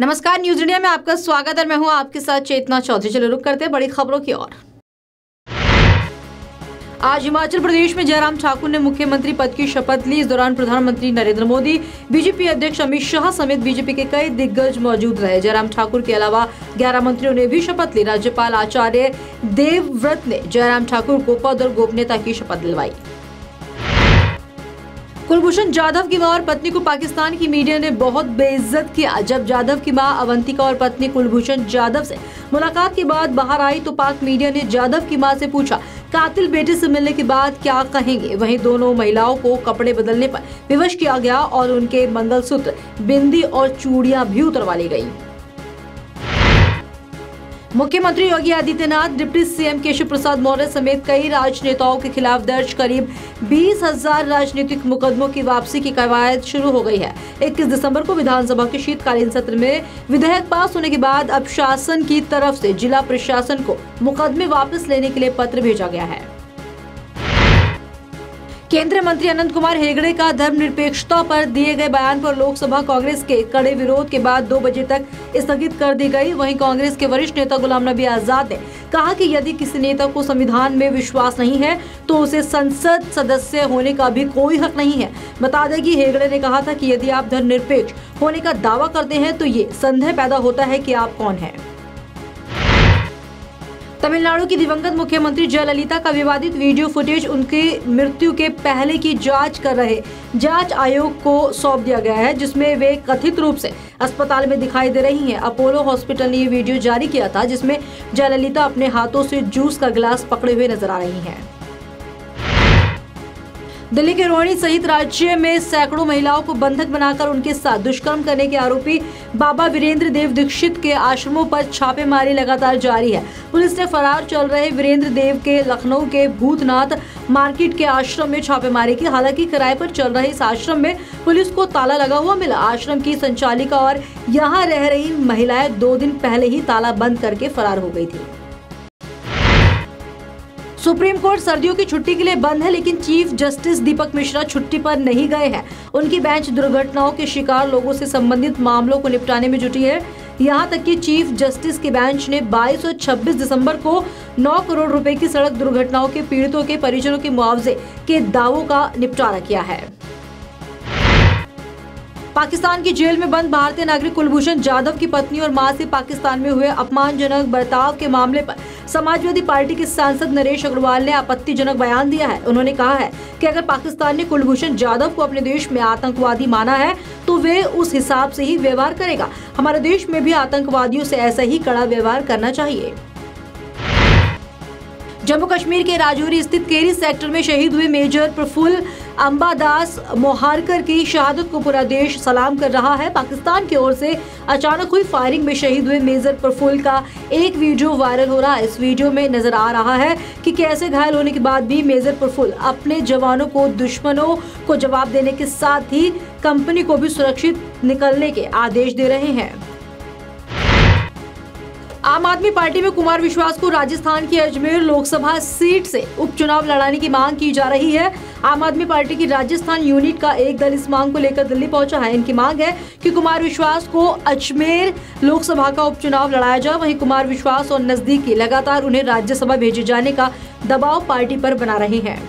नमस्कार, news India में आपका स्वागत है। मैं हूं आपके साथ चेतना चौधरी। चलो रुक करते हैं बड़ी खबरों की ओर। आज हिमाचल प्रदेश में जयराम ठाकुर ने मुख्यमंत्री पद की शपथ ली। इस दौरान प्रधानमंत्री नरेंद्र मोदी, बीजेपी अध्यक्ष अमित शाह समेत बीजेपी के कई दिग्गज मौजूद रहे। जयराम ठाकुर के अलावा 11 मंत्रियों ने भी शपथ ली। राज्यपाल आचार्य देवव्रत ने जयराम ठाकुर को पद और गोपनीयता की शपथ दिलवाई। कुलभूषण जाधव की मां और पत्नी को पाकिस्तान की मीडिया ने बहुत बेइज्जत किया। जब जाधव की मां अवंतिका और पत्नी कुलभूषण जाधव से मुलाकात के बाद बाहर आई तो पाक मीडिया ने जाधव की मां से पूछा कातिल बेटे से मिलने के बाद क्या कहेंगे। वहीं दोनों महिलाओं को कपड़े बदलने पर विवश किया गया और उनके मंगलसूत्र, बिंदी और चूड़ियां भी उतरवा ली गयी। मुख्यमंत्री योगी आदित्यनाथ, डिप्टी सीएम केशव प्रसाद मौर्य समेत कई राजनेताओं के खिलाफ दर्ज करीब 20,000 राजनीतिक मुकदमों की वापसी की कवायद शुरू हो गई है। 21 दिसंबर को विधानसभा के शीतकालीन सत्र में विधेयक पास होने के बाद अब शासन की तरफ से जिला प्रशासन को मुकदमे वापस लेने के लिए पत्र भेजा गया है। केंद्रीय मंत्री अनंत कुमार हेगड़े का धर्मनिरपेक्षता पर दिए गए बयान पर लोकसभा कांग्रेस के कड़े विरोध के बाद 2 बजे तक स्थगित कर दी गई। वहीं कांग्रेस के वरिष्ठ नेता गुलाम नबी आजाद ने कहा कि यदि किसी नेता को संविधान में विश्वास नहीं है तो उसे संसद सदस्य होने का भी कोई हक नहीं है। बता दें कि हेगड़े ने कहा था कि यदि आप धर्मनिरपेक्ष होने का दावा करते हैं तो ये संदेह पैदा होता है कि आप कौन है। तमिलनाडु की दिवंगत मुख्यमंत्री जयललिता का विवादित वीडियो फुटेज उनकी मृत्यु के पहले की जांच कर रहे जांच आयोग को सौंप दिया गया है, जिसमें वे कथित रूप से अस्पताल में दिखाई दे रही हैं। अपोलो हॉस्पिटल ने ये वीडियो जारी किया था जिसमें जयललिता अपने हाथों से जूस का गिलास पकड़े हुए नजर आ रही हैं। दिल्ली के रोहिणी सहित राज्य में सैकड़ों महिलाओं को बंधक बनाकर उनके साथ दुष्कर्म करने के आरोपी बाबा वीरेंद्र देव दीक्षित के आश्रमों पर छापेमारी लगातार जारी है। पुलिस ने फरार चल रहे वीरेंद्र देव के लखनऊ के भूतनाथ मार्केट के आश्रम में छापेमारी की। हालांकि किराए पर चल रहे इस आश्रम में पुलिस को ताला लगा हुआ मिला। आश्रम की संचालिका और यहाँ रह रही महिलाएं 2 दिन पहले ही ताला बंद करके फरार हो गयी थी। सुप्रीम कोर्ट सर्दियों की छुट्टी के लिए बंद है, लेकिन चीफ जस्टिस दीपक मिश्रा छुट्टी पर नहीं गए हैं। उनकी बेंच दुर्घटनाओं के शिकार लोगों से संबंधित मामलों को निपटाने में जुटी है। यहां तक कि चीफ जस्टिस की बेंच ने 22 और 26 दिसंबर को 9 करोड़ रुपए की सड़क दुर्घटनाओं के पीड़ितों के परिजनों के मुआवजे के दावों का निपटारा किया है। पाकिस्तान की जेल में बंद भारतीय नागरिक कुलभूषण जाधव की पत्नी और मां से पाकिस्तान में हुए अपमानजनक बर्ताव के मामले पर समाजवादी पार्टी के सांसद नरेश अग्रवाल ने आपत्तिजनक बयान दिया है। उन्होंने कहा है कि अगर पाकिस्तान ने कुलभूषण जाधव को अपने देश में आतंकवादी माना है तो वे उस हिसाब से ही व्यवहार करेगा। हमारे देश में भी आतंकवादियों से ऐसा ही कड़ा व्यवहार करना चाहिए। जम्मू कश्मीर के राजौरी स्थित केरी सेक्टर में शहीद हुए मेजर प्रफुल्ल अंबादास मोहारकर की शहादत को पूरा देश सलाम कर रहा है। पाकिस्तान की ओर से अचानक हुई फायरिंग में शहीद हुए मेजर प्रफुल्ल का एक वीडियो वायरल हो रहा है। इस वीडियो में नजर आ रहा है कि कैसे घायल होने के बाद भी मेजर प्रफुल्ल अपने जवानों को दुश्मनों को जवाब देने के साथ ही कंपनी को भी सुरक्षित निकलने के आदेश दे रहे हैं। आम आदमी पार्टी में कुमार विश्वास को राजस्थान की अजमेर लोकसभा सीट से उपचुनाव लड़ाने की मांग की जा रही है। आम आदमी पार्टी की राजस्थान यूनिट का एक दल इस मांग को लेकर दिल्ली पहुंचा है। इनकी मांग है कि कुमार विश्वास को अजमेर लोकसभा का उपचुनाव लड़ाया जाए। वहीं कुमार विश्वास और नजदीकी लगातार उन्हें राज्यसभा भेजे जाने का दबाव पार्टी पर बना रहे हैं।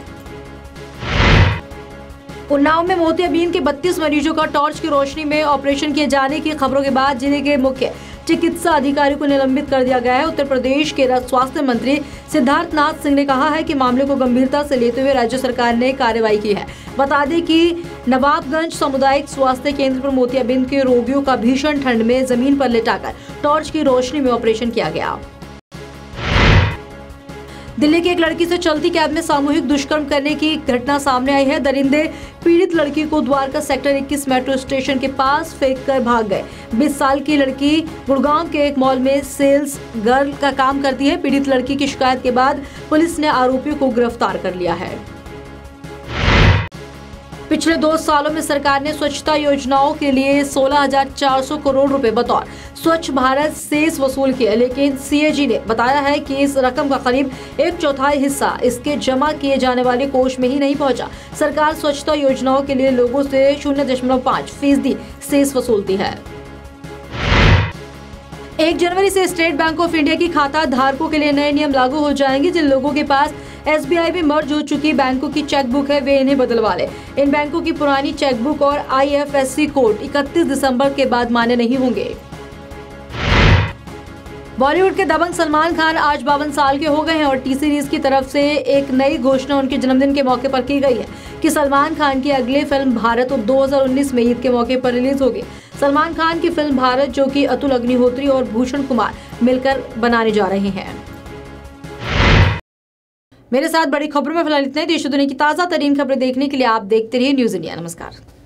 उन्नाव में मोतियाबिंद के 32 मरीजों का टॉर्च की रोशनी में ऑपरेशन किए जाने की खबरों के बाद जिले के मुख्य चिकित्सा अधिकारी को निलंबित कर दिया गया है। उत्तर प्रदेश के स्वास्थ्य मंत्री सिद्धार्थनाथ सिंह ने कहा है कि मामले को गंभीरता से लेते हुए राज्य सरकार ने कार्रवाई की है। बता दें कि नवाबगंज सामुदायिक स्वास्थ्य केंद्र पर मोतियाबिंद के रोगियों का भीषण ठंड में जमीन पर लिटाकर टॉर्च की रोशनी में ऑपरेशन किया गया। दिल्ली की एक लड़की से चलती कैब में सामूहिक दुष्कर्म करने की घटना सामने आई है। दरिंदे पीड़ित लड़की को द्वारका सेक्टर 21 मेट्रो स्टेशन के पास फेंककर भाग गए। 20 साल की लड़की गुड़गांव के एक मॉल में सेल्स गर्ल का काम करती है। पीड़ित लड़की की शिकायत के बाद पुलिस ने आरोपियों को गिरफ्तार कर लिया है। पिछले 2 सालों में सरकार ने स्वच्छता योजनाओं के लिए 16,400 करोड़ रुपए बतौर स्वच्छ भारत सेस वसूल किए, लेकिन सीएजी ने बताया है कि इस रकम का करीब 1/4 हिस्सा इसके जमा किए जाने वाले कोष में ही नहीं पहुंचा। सरकार स्वच्छता योजनाओं के लिए लोगों से 0.5% सेस वसूलती है। 1 जनवरी से स्टेट बैंक ऑफ इंडिया की खाता धारकों के लिए नए नियम लागू हो जाएंगे। जिन लोगों के पास SBI में मर्ज हो चुकी बैंकों की चेकबुक है, वे इन्हें बदलवा लें। इन बैंकों की पुरानी चेकबुक और IFSC कोड 31 दिसंबर के बाद मान्य नहीं होंगे। बॉलीवुड के दबंग सलमान खान आज 52 साल के हो गए हैं और T-सीरीज की तरफ से एक नई घोषणा उनके जन्मदिन के मौके पर की गई है कि सलमान खान की अगली फिल्म भारत 2019 में ईद के मौके पर रिलीज होगी। सलमान खान की फिल्म भारत, जो कि अतुल अग्निहोत्री और भूषण कुमार मिलकर बनाने जा रहे हैं। मेरे साथ बड़ी खबरों में फिलहाल इतना ही। देश दुनिया की ताजा तरीन खबरें देखने के लिए आप देखते रहिए न्यूज़ इंडिया। नमस्कार।